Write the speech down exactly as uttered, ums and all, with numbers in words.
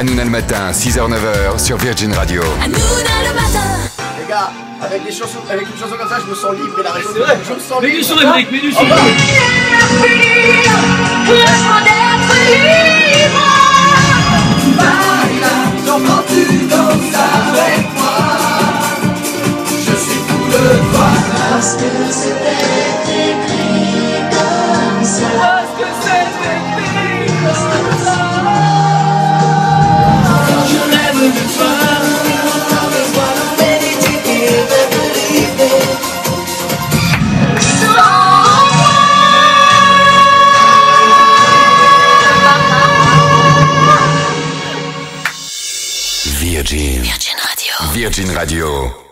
Hanouna le matin, six heures neuf heures sur Virgin Radio. Hanouna le matin. Les gars, avec, des chansons, avec une chanson comme ça, je me sens libre et la raison, je me sens libre. Mais du son de musique, mais du son. Parce que c'était écrit comme ça. Parce que c'était écrit comme ça. Quand je rêve de toi, quand je vois la vérité qui va m'arriver. Sans toi. Virgin. Virgin Radio. Virgin Radio.